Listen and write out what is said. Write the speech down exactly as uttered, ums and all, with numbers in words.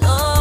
no.